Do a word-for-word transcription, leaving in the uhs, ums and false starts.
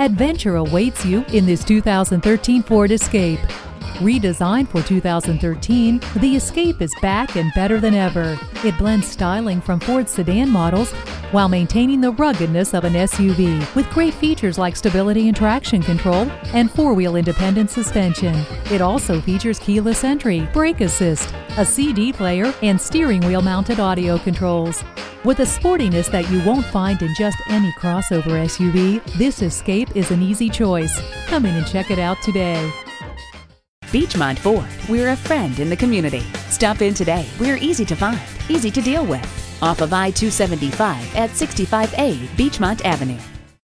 Adventure awaits you in this two thousand thirteen Ford Escape. Redesigned for two thousand thirteen, the Escape is back and better than ever. It blends styling from Ford's sedan models while maintaining the ruggedness of an S U V, with great features like stability and traction control and four-wheel independent suspension. It also features keyless entry, brake assist, a C D player, and steering wheel mounted audio controls. With a sportiness that you won't find in just any crossover S U V, this Escape is an easy choice. Come in and check it out today. Beachmont Ford, we're a friend in the community. Stop in today. We're easy to find, easy to deal with. Off of I two seventy-five at sixty-five A Beachmont Avenue.